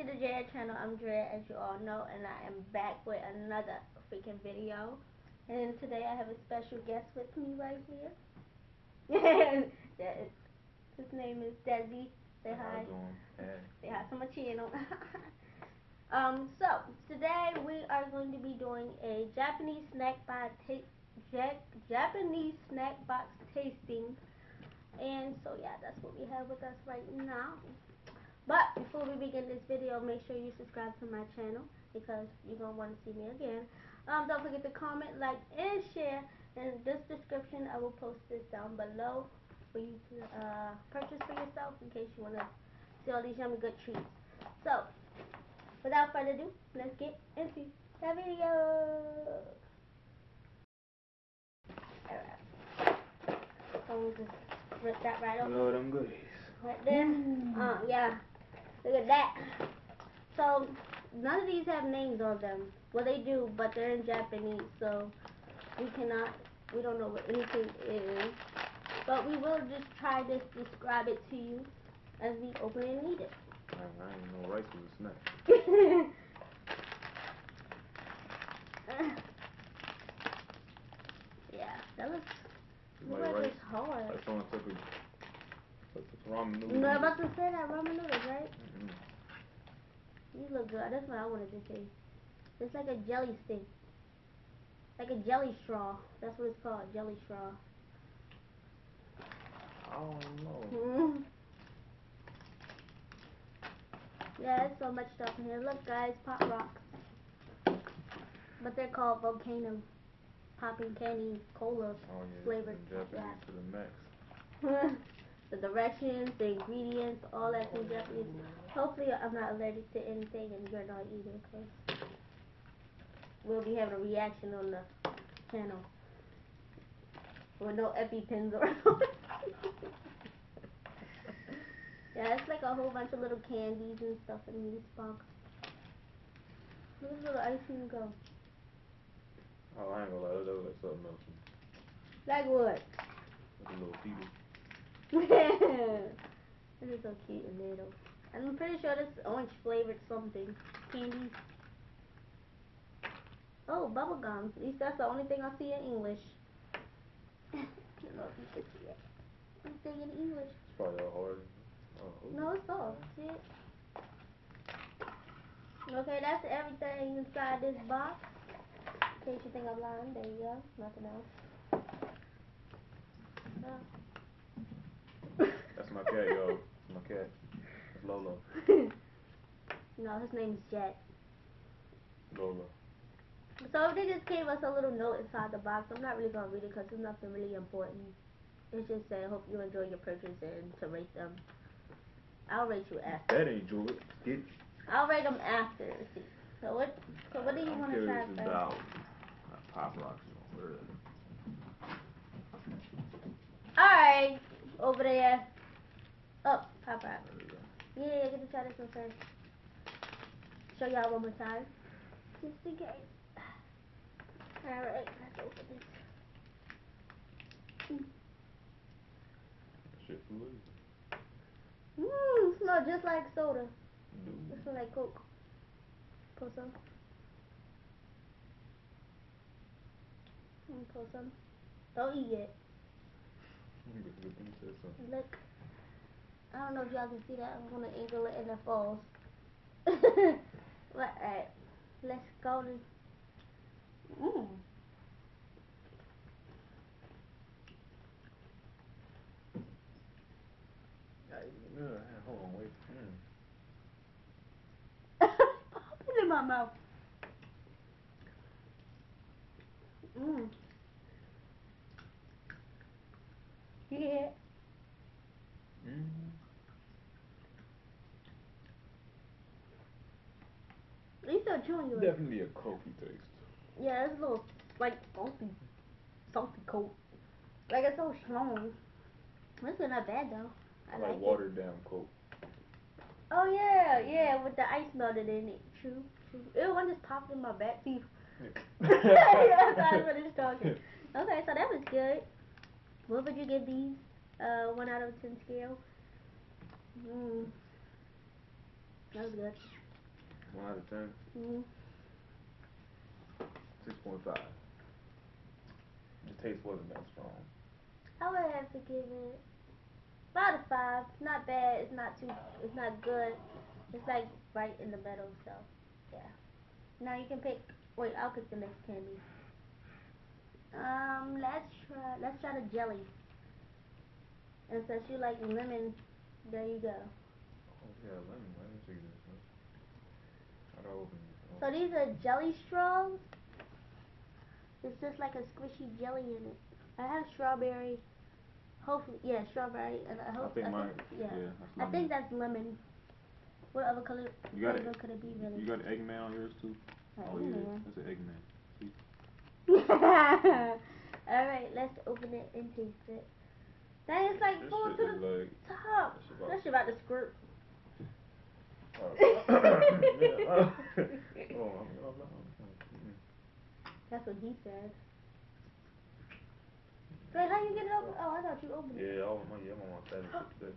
to the Drea channel. I'm Drea, as you all know, and I am back with another freaking video. And today I have a special guest with me right here. His name is Desi. Say hi. Hey. Say hi to my channel. So today we are going to be doing a Japanese snack box tasting. And so yeah, that's what we have with us right now. But before we begin this video, make sure you subscribe to my channel because you're going to want to see me again. Don't forget to comment, like, and share. In this description, I will post this down below for you to purchase for yourself in case you want to see all these yummy good treats. So, without further ado, let's get into the video. Alright. So we'll just rip that right off. Lord, I'm good. Right there. Yeah. Look at that. So, none of these have names on them. Well, they do, but they're in Japanese, so we don't know what anything is. But we will just try to describe it to you as we open it and eat it. I ain't no rice with a snack. Yeah, that looks hard. Like someone took a ramen noodle. No, I'm about to say that ramen noodles, right? Mm-hmm. These look good. That's what I wanted to taste. It's like a jelly stick. Like a jelly straw. That's what it's called, jelly straw. I don't know. Yeah, there's so much stuff in here. Look, guys, pop rocks. But they're called volcano popping candy cola flavored. Yeah. To the max. The directions, the ingredients, all that's in Japanese. Hopefully, I'm not allergic to anything, and you're not either. Okay. We'll be having a reaction on the channel with no EpiPens or something. Yeah, it's like a whole bunch of little candies and stuff in this box. Where's the little ice cream go? Oh, I ain't gonna lie, that looks like something else. Like what? Like a little people. This is so cute and little. I'm pretty sure this is orange flavored something. Candies. Oh, bubble gum. At least that's the only thing I see in English. I don't know if you should see it. I'm saying in English. It's probably all hard. No, it's all. See it? Okay, that's everything inside this box. In case you think I'm lying, there you go. Nothing else. No. That's my cat, yo. My cat. That's Lolo. No, his name's Jack. Lolo. So they just gave us a little note inside the box. I'm not really going to read it because it's nothing really important. It's just saying, hope you enjoy your purchase and to rate them. I'll rate you after. That ain't Julie. I'll rate them after. See. So what do you want to try first? About Pop Rocks. Alright. Over there. Oh, Pop Rocks. Yeah, get to try this one first. Show y'all one more time. Just in case. Alright, let's open this. Shit for lazy. Mmm, smells just like soda. It smells like Coke. Pour some. Don't eat it. Look. I don't know if y'all can see that. I'm going to angle it and it falls. But alright. Let's go to... Mmm. Hold on, wait. It's in my mouth. Mmm. Yeah. Mmm. It's still chewing you. Definitely a coffee taste. Yeah, it's a little, like, salty Coke. Like, it's so strong. This is not bad, though. I like watered down Coke. Oh, yeah, with the ice melted in it. True. Ew, one just popped in my back teeth. That's what it's talking. Okay, so that was good. What would you give these? 1 out of 10 scale? That was good. 1 out of 10? Mm-hmm. 6.5. The taste wasn't that strong. I would have to give it 5 out of 5. It's not bad. It's not good. It's like right in the middle. So yeah. Now you can pick. Wait, I'll pick the next candy. Let's try the jelly. And since you like lemon, there you go. Oh yeah, lemon. Let me see this one. How do I open this? Oh. So these are jelly straws. It's just like a squishy jelly in it. I have strawberry. Hopefully, yeah, strawberry. And I think that's lemon. What other color could it be? Really? You got eggman on yours too. Oh yeah, that's an eggman. See? All right, let's open it and taste it. That is like full to the top. That's about to squirt. That's what he said. Wait, how you get it open? Oh, I thought you opened it. Yeah, I opened it. I'm on my Saturday.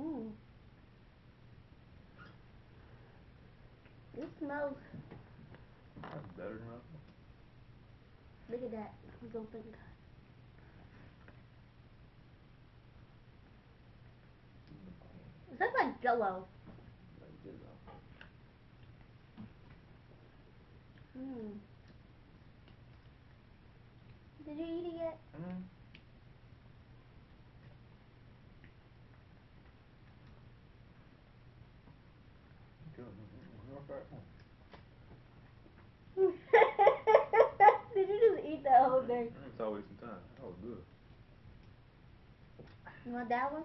Ooh. It smells. That's better than that. Look at that. It's open. It tastes like Jell-O. Mmm. Did you eat it yet? Mm-hmm. Did you just eat that whole thing? It's always some time. That was good. You want that one?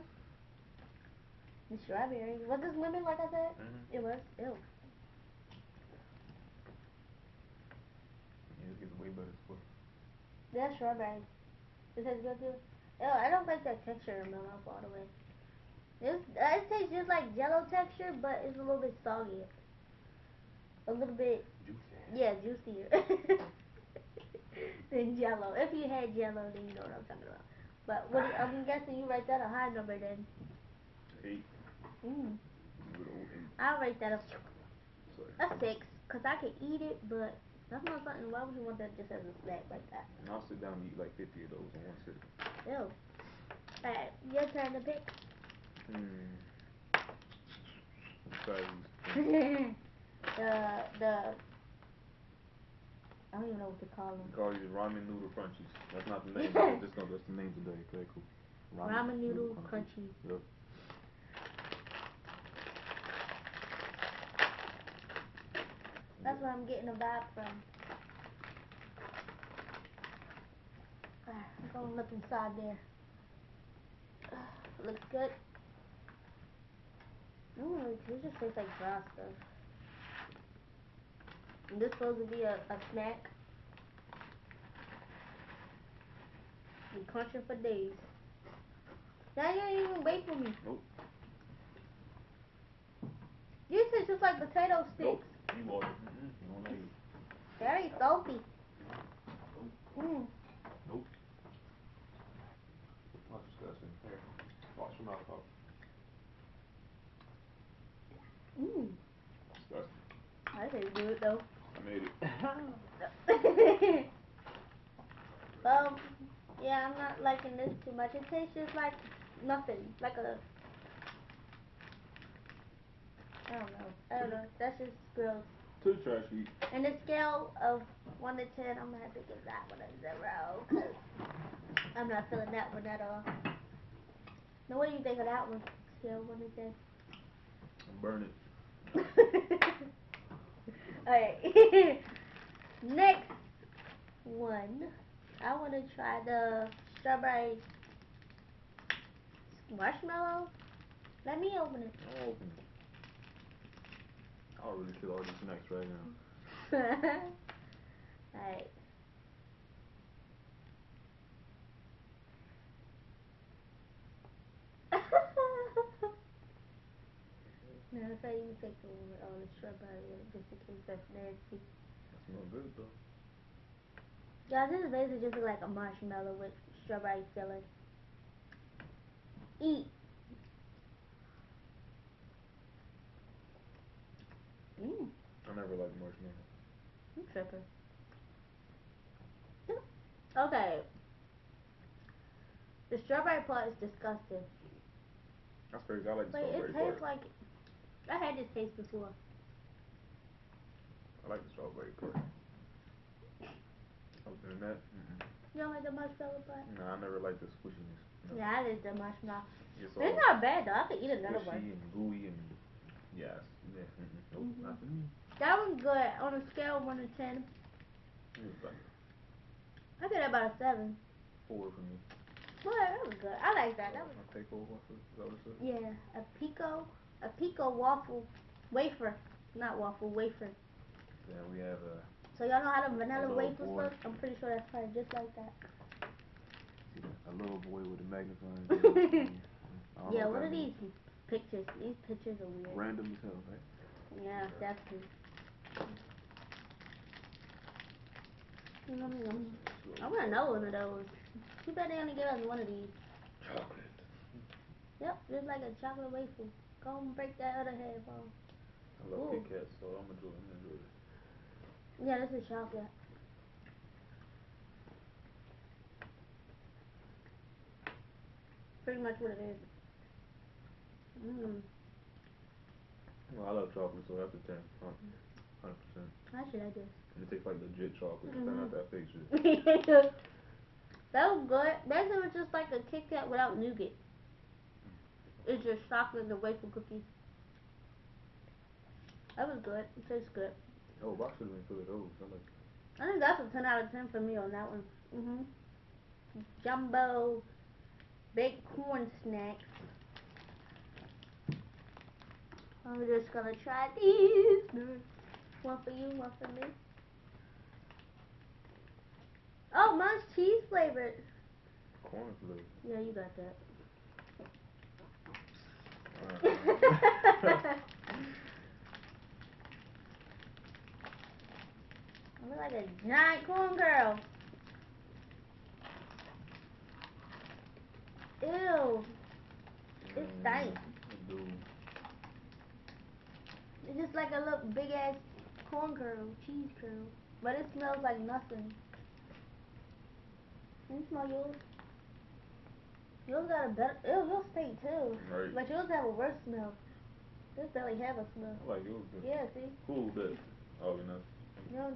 The strawberry. Was this lemon like I said? Mm-hmm. It was. Ew. Yeah, it gets way better for it. That's strawberry. It tastes good too. Ew, I don't like that texture in my mouth all the way. It tastes just like Jell-O texture, but it's a little bit soggy. A little bit... juicier. Yeah, juicier. than Jell-O. If you had Jell-O, then you know what I'm talking about. But what I'm guessing you write that a high number then. 8. Mm. I'll rate that a 6, because I can eat it, but... that's not something. Why would you want that just as a snack like that? And I'll sit down and eat like 50 of those in one sitting. Ew. Alright, your turn to pick. I don't even know what to call them. We call these ramen noodle crunchies. That's not the name. That's the name today. Okay, cool. Ramen noodle crunchies. Yep. That's where I'm getting a vibe from. I'm gonna look inside there. Looks good. Ooh, it just tastes like dry stuff. Is this supposed to be a snack? You're crunching for days. Now you ain't even wait for me. Nope. This is just like potato sticks. Nope. Very salty. Mm. Nope. That's disgusting. Here, wash your mouth up. Mmm. Disgusting. I didn't do it though. I made it. Yeah, I'm not liking this too much. It tastes just like nothing. Like a... I don't know. That's just gross. Too trashy. And the scale of 1 to 10, I'm gonna have to give that one a 0, cause I'm not feeling that one at all. Now, what do you think of that one? Scale 1 to 10. Burn it. Alright. Next one, I wanna try the strawberry marshmallow. Let me open it. I'll open it. I'll really kill all these snacks right now. Alright. No, I thought you take the one with all the strawberry in it, just in case that's nasty. That smells good though. Yeah, this is basically just like a marshmallow with strawberry filling. Eat. relax much now. You tripping. Okay. The strawberry part is disgusting. That's crazy. I like the strawberry part. It tastes like... I had this taste before. I like the strawberry part. Other than that, You don't like the marshmallow part? No, I never like the squishiness. No. Yeah, I like the marshmallow. It's not bad, though. I could eat another one. Squishy and gooey and... Yes. Yeah. Nope, not for me. That one's good. On a scale of 1 to 10. I think about a 7. 4 for me. Well, that was good. I like that. That was a pico waffle. Is that what it says? Yeah, a pico waffle wafer, not waffle wafer. Then we have a. So y'all know how the vanilla wafers look? I'm pretty sure that's probably just like that. A little boy with a magnifying glass. Yeah, what are these pictures? These pictures are weird. Random as hell, right? Yeah, definitely. I want to know one of those. Too bad they only give us one of these. Chocolate. Yep, just like a chocolate wafer. Go and break that other head off. I love Kit Kat, so I'm going to enjoy it. Yeah, this is chocolate. Pretty much what it is. Well, I love chocolate, so that's a 10. 100%. I should like this. And it tastes like legit chocolate. It's not that fake shit. That was good. Basically, it was just like a Kit Kat without nougat. It's just chocolate and the wafer cookies. That was good. It tastes good. Oh, I should have been full of those. I think that's a 10 out of 10 for me on that one. Jumbo baked corn snacks. I'm just gonna try these. One for you, one for me. Oh, mine's cheese flavored. Corn flavored. Yeah, you got that. I'm like a giant corn girl. Ew. It's nice. It's just like a little big ass corn girl, cheese girl. But it smells like nothing. Can you smell yours? Yours got a better... Ew, yours stink too. Right. But yours have a worse smell. This barely have a smell. I like yours. Yeah, see? Cool, but... Oh, you know. Yours.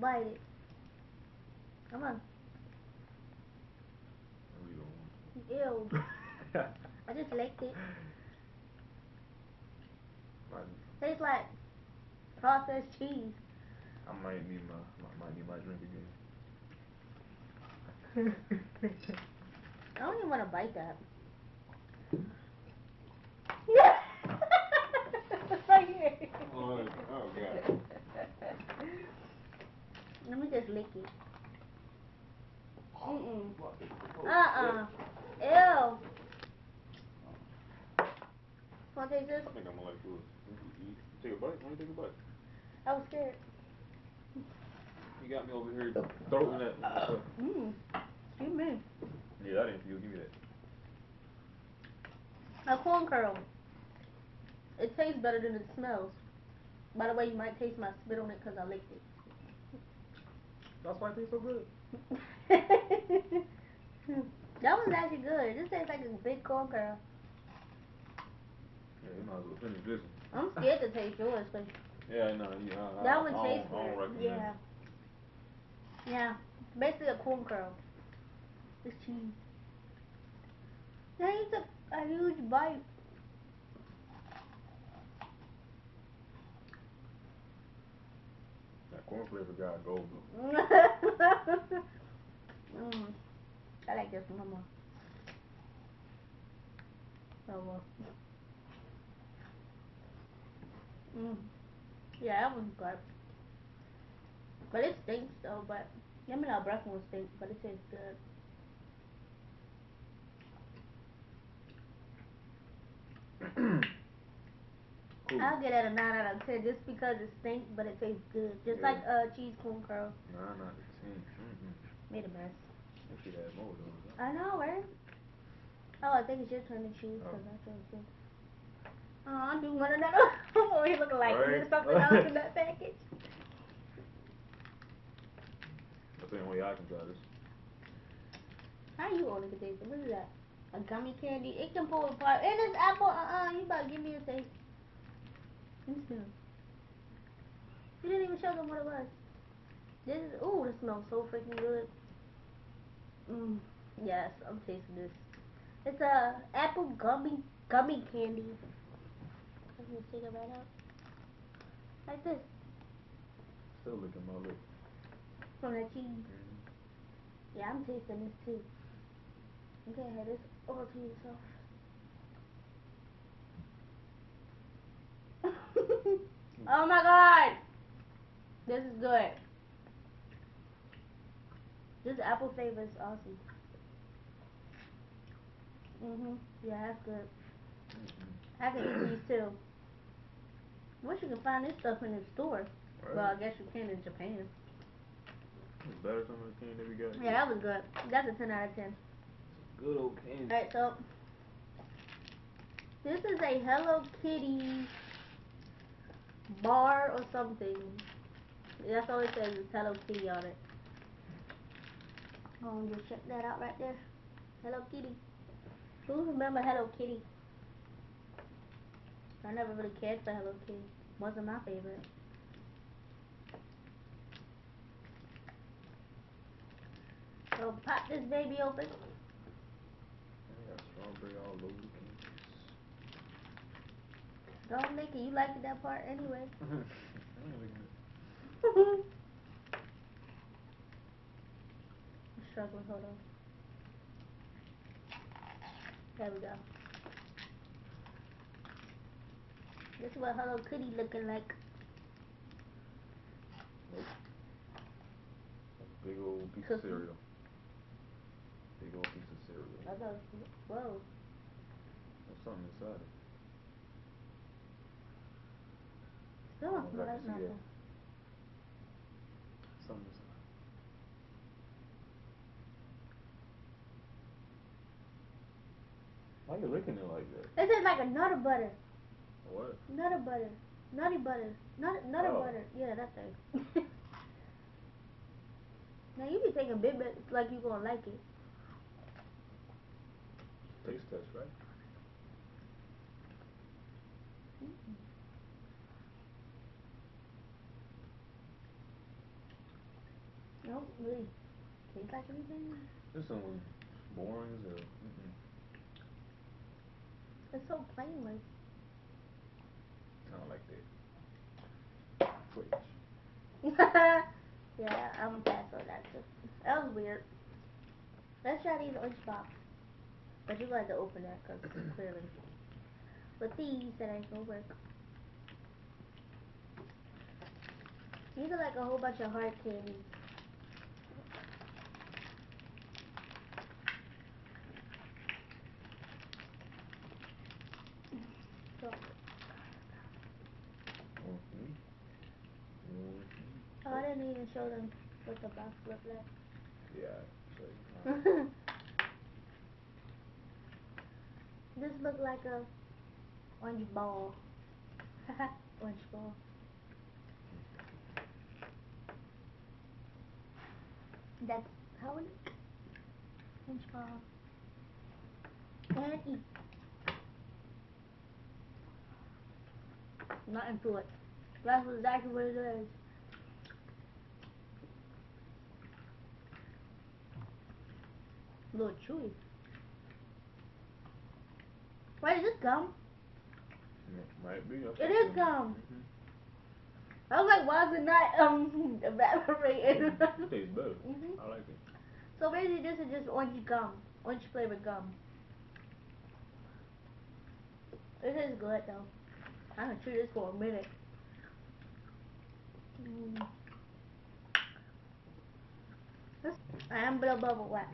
Bite it. Come on. Ew. I just licked it. Tastes like processed cheese. I might need my drink again. I don't even want to bite that. Yeah. Oh god. Let me just lick it. Ew. Want to taste this? I think I'm gonna like food. Take a bite. Why don't you take a bite? I was scared. You got me over here throwing that. Excuse me. Yeah, that ain't for you. Give me that. A corn curl. It tastes better than it smells. By the way, you might taste my spit on it because I licked it. That's why it tastes so good. That one's actually good. This tastes like a big corn curl. Yeah, you might as well finish this one. I'm scared to taste yours. Cause yeah, no, yeah. That one tastes good. Yeah. Yeah, basically a corn curl. It's cheese. Now you took a huge bite. That corn flavor got gold. I like this one more. Oh well. Yeah, that one's good. But it stinks though, but I mean our breath won't stink, but it tastes good. Cool. I'll get it a 9 out of 10 just because it stinks, but it tastes good. Just like cheese corn curl. 9 out of 10. Made a mess. I should have more though. I know, right? Oh, I think it's your turn to choose because I chose it. Oh, do you want another? Oh, he look like there's something else in that package. That's the only way I can try this. How you want to taste it? What is that? A gummy candy? It can pull apart. And it's apple. You about to give me a taste. You didn't even show them what it was. This is, ooh, this smells so freaking good. Mmm, yes, I'm tasting this. It's a apple gummy candy. I'm gonna take it right out. Like this. Still looking my lip. From the cheese. Mm-hmm. Yeah, I'm tasting this too. You can't have this all to yourself. Oh my god! This is good. This apple flavor is awesome. Yeah, that's good. I can eat these too. Wish you could find this stuff in the store. Right. Well, I guess you can in Japan. It's better than the candy that we got. Yeah, that was good. That's a 10 out of 10. Good old candy. Alright, so this is a Hello Kitty bar or something. That's all it says is Hello Kitty on it. Oh, just check that out right there. Hello Kitty. Who remember Hello Kitty? I never really cared for Hello Kitty. Wasn't my favorite. So pop this baby open. I got strawberry all over the candies. Don't lick it. You liked that part anyway. I'm struggling. Hold on. There we go. This is what Hello Kitty looking like. Big old piece of cereal. Big old piece of cereal. I thought, whoa. There's something inside it. Still don't smell like nothing. It. Something inside. Why are you licking it like that? This is like a Nutter Butter. What? Nutter Butter. Nutty Butter. Nutter Butter. Yeah, that thing. Now you be taking big bits like you gonna like it. Taste test, right? Mm-mm. I don't really taste like anything. This one was boring as hell. It's so plain, like. I don't like that. Twitch. Yeah, I'm pass on that too. That was weird. Let's try these orange pops. But you got to open that because clearly. But these, that ain't gonna work. These are like a whole bunch of hard candy. I didn't even show them what the box looked like. Yeah, actually. This looked like a orange ball. Orange ball. That's how we eat. Orange ball. And eat. Not into it. That's exactly what it is. A little chewy. Wait, is this gum? It might be. It is gum. I was like, why is it not evaporating? It tastes better. I like it. So basically, this is just orange gum, orange flavored gum. It is good though. I'm gonna chew this for a minute. I am bubble wax.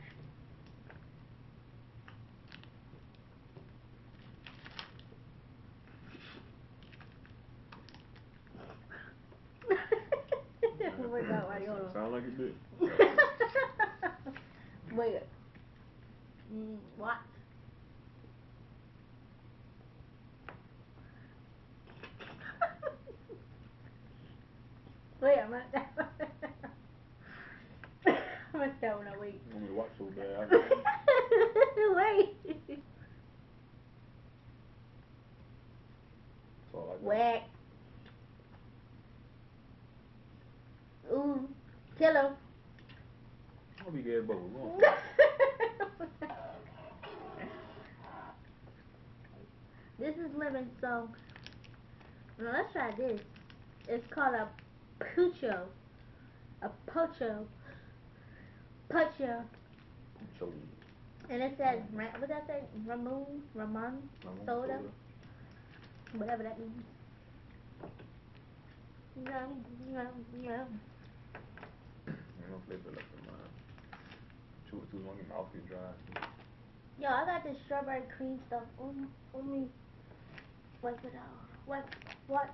Sound like it did. Wait. What? My toe not weak. I'm going to watch all day. Wait. Whack. Ooh, hello. I'll be good, but we're going. This is lemon song. Now let's try this. It's called a pucho. A pocho. Pocho. Pucho. And it says, what that say? Ramon soda. Whatever that means. Yum. I don't flavor left in mine. Chew it too long, your mouth is dry. Yo, I got this strawberry cream stuff. Only wipe it out. Wipe that.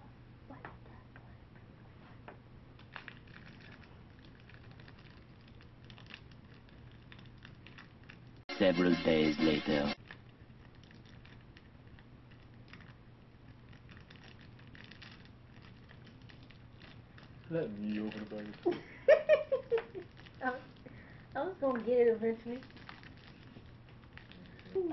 Several days later. Let me over the bag. I was gonna get it eventually. Ooh.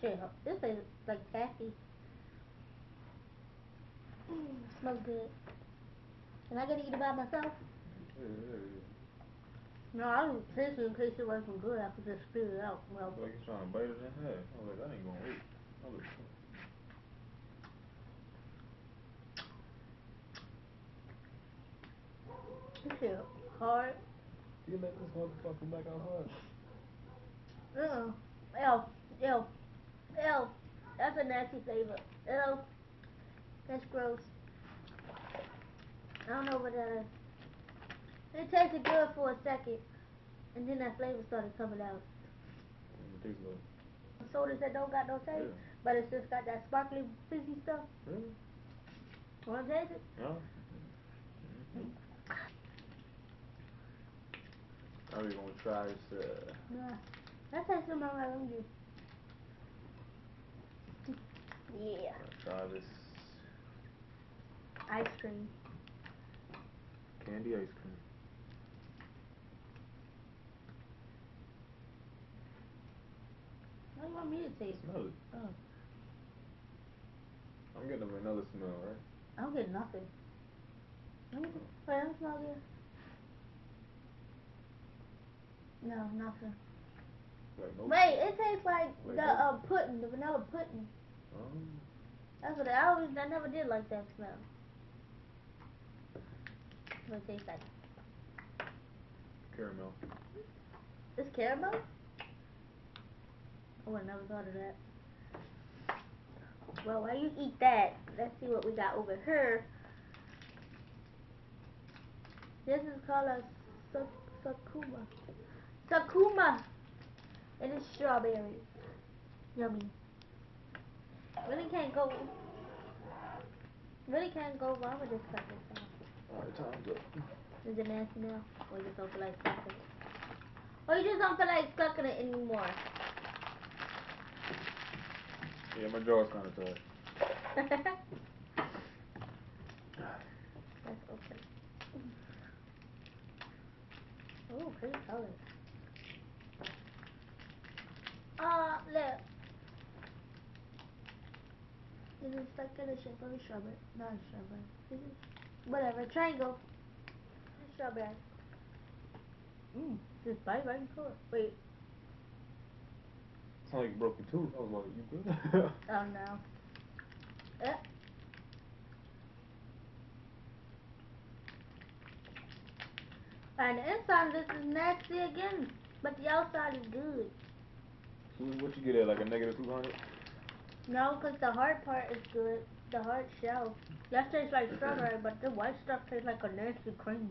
Shit, this is like taffy. Smells good. And I gotta eat it by myself? No, I was tasting in case it wasn't good. I could just spit it out. Well, like you're trying to bite it in half. I was like, I ain't gonna eat. I was like, this shit hard. You let this motherfucker back out hard. Ew. That's a nasty flavor. Ew. That's gross. I don't know what that is. It tasted good for a second, and then that flavor started coming out. It tastes good. Sodas that don't got no taste, but it's just got that sparkly, fizzy stuff. Really? Want to taste it? No. Are you gonna try this? Nah, that tastes like my own juice. Yeah. Try this. Ice cream. Candy ice cream. What do you want me to taste? Smell it. Oh. I'm getting another smell, right? I don't get nothing. Wait, I don't smell good. No, nothing. Like no. Wait, it tastes like the pudding, the vanilla pudding. That's what I never did like that smell. What it tastes like? Caramel. It's caramel? Oh, I never thought of that. Well, while you eat that, let's see what we got over here. This is called a sakuma. Sakuma! And it's strawberry. Yummy. Really can't go wrong with this fucking stuff. Alright, time's up. Is it nasty now? Or you just don't feel like sucking it? Or you just don't feel like sucking it anymore? Yeah, my jaw's kind of tight. That's okay. Oh, pretty color. Look. This is stuck in the shape of a strawberry. Not a strawberry. This is whatever. Triangle. Strawberry. This bite right in color. Wait. It's like you broke your tooth. I was like, you good? Oh no. And the inside this is nasty again, but the outside is good. So what you get at, like a -200? No, because the hard part is good. The hard shell. That tastes like strawberry, but the white stuff tastes like a nasty cream.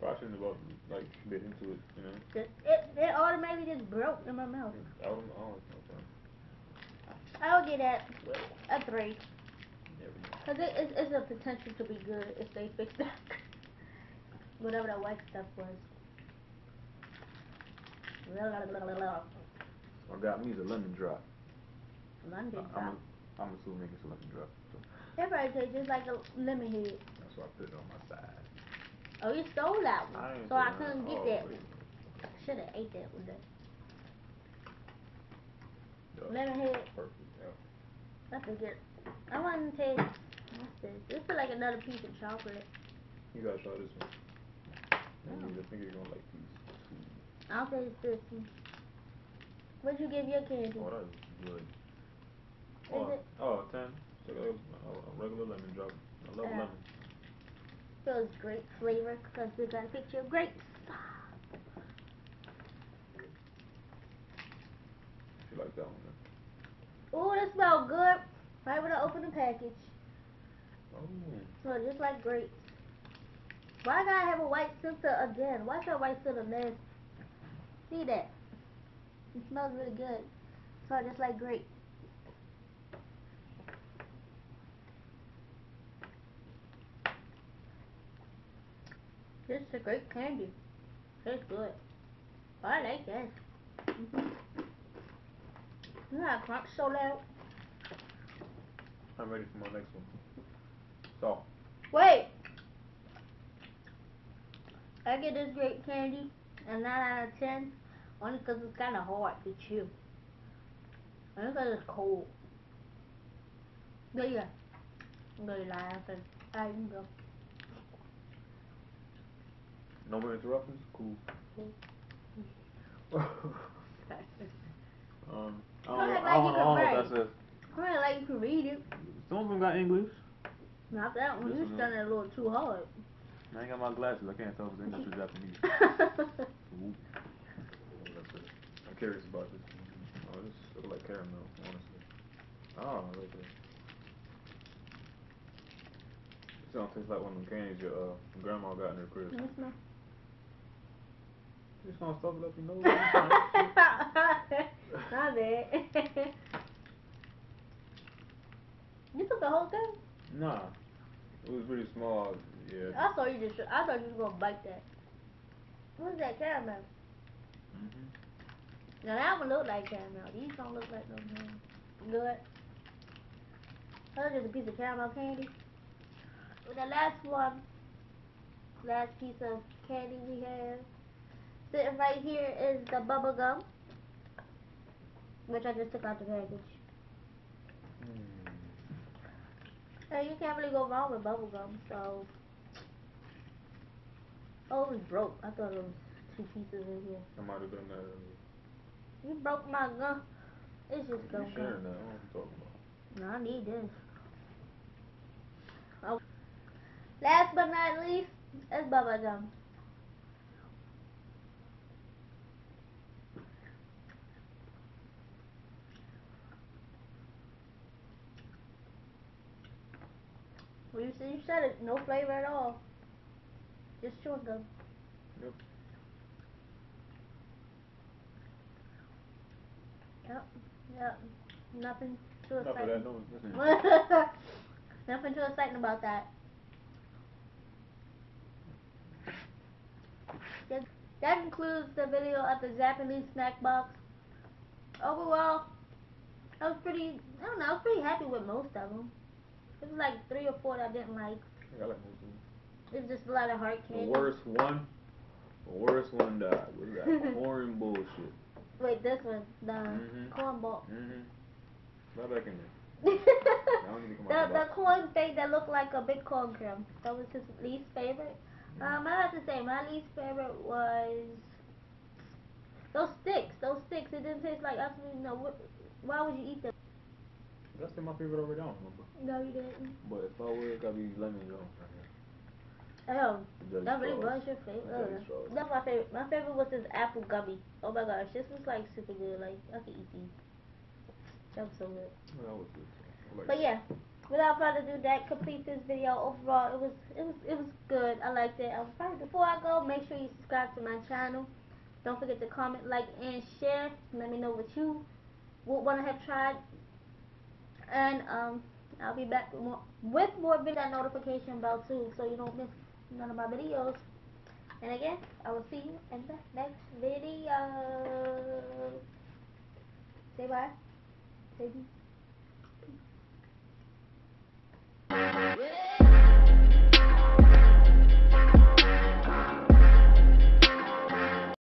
Probably shouldn't have bit into it, you know? It automatically just broke in my mouth. I'll get that a 3. Because it's a potential to be good if they fix that. Whatever that white stuff was. What got me is a lemon drop. I'm assuming it's a lemon drop. That probably tastes just like a lemon head. That's why I put it on my side. Oh, you stole that one. So I couldn't get that one. I should have ate that one though. Lemon head. Perfect, yeah. I forget. I want to taste. What's this? This is like another piece of chocolate. You gotta try this one. I think you're gonna like these. I'll taste this one. What'd you give your candy? Oh, that is good. Oh, is it? Oh, 10. It's like a regular lemon drop. I love lemon. Feels grape flavor because we got a picture of grapes. If you like that one, then. Oh, that smells good. Right when I open the package. Oh. Smells just like grapes. Why gotta have a white filter again? Why's your white filter nasty? See that? It smells really good. Smells just like grapes. This is a great candy. It's good. I like this. You gotta crunch so loud. I'm ready for my next one. So. Wait! I get this great candy a 9 out of 10 only because it's kind of hard to chew. Only because it's cold. But yeah. I'm going to lie. I can go. No more interruptions? Cool. I don't know what that says. I don't like you can read it. Some of them got English. Not that one. You're stunning a little too hard. I ain't got my glasses. I can't tell if it's English or Japanese. I'm curious about this. Oh, this looks like caramel, honestly. Oh, I like this. This don't taste like one of the candies your grandma got in her crib. Let me smell. You just gonna stuff it up your nose? Not bad. You took the whole thing? Nah. It was pretty small. Yeah. I thought you were gonna bite that. What's that caramel? Mm-hmm. Now that one look like caramel. These don't look like no caramel. Good. That's just a piece of caramel candy. With the last piece of candy we have sitting right here is the bubble gum, which I just took out the package. Hey, you can't really go wrong with bubble gum, so. Oh, it was broke. I thought it was 2 pieces in here. I might have done that earlier. You broke my gum. It's just gum. You sharing that? I don't know what I'm talking about. No, I need this. Oh. Last but not least, it's bubble gum. Well, you said it, no flavor at all. Just chewing gum. Yep. Yep. Nothing too exciting. Nothing too exciting about that. That concludes the video of the Japanese snack box. Overall, I was pretty happy with most of them. It was like 3 or 4 that I didn't like. I like most of them. It's just a lot of hard candy. The worst one died. What is that? Corn bullshit. Wait, this one. The corn ball. Not back in there. The corn thing that looked like a big corn crumb. That was his least favorite. I have to say, my least favorite was those sticks. It didn't taste like absolutely no. Why would you eat them? That's my favorite over there. I don't remember. No, you didn't. But if I would, it gotta be lemon jelly right here. Oh, that really was your favorite. That's my favorite. My favorite was this apple gummy. Oh my gosh, this was like super good. Like I could eat these. That was so good. Well, that was good. Like but yeah, without further ado, that completes this video. Overall, it was good. I liked it. Before I go, make sure you subscribe to my channel. Don't forget to comment, like, and share. Let me know what you would want to have tried. And I'll be back with more video notification bell too, so you don't miss none of my videos. And again, I will see you in the next video. Say bye. Say bye.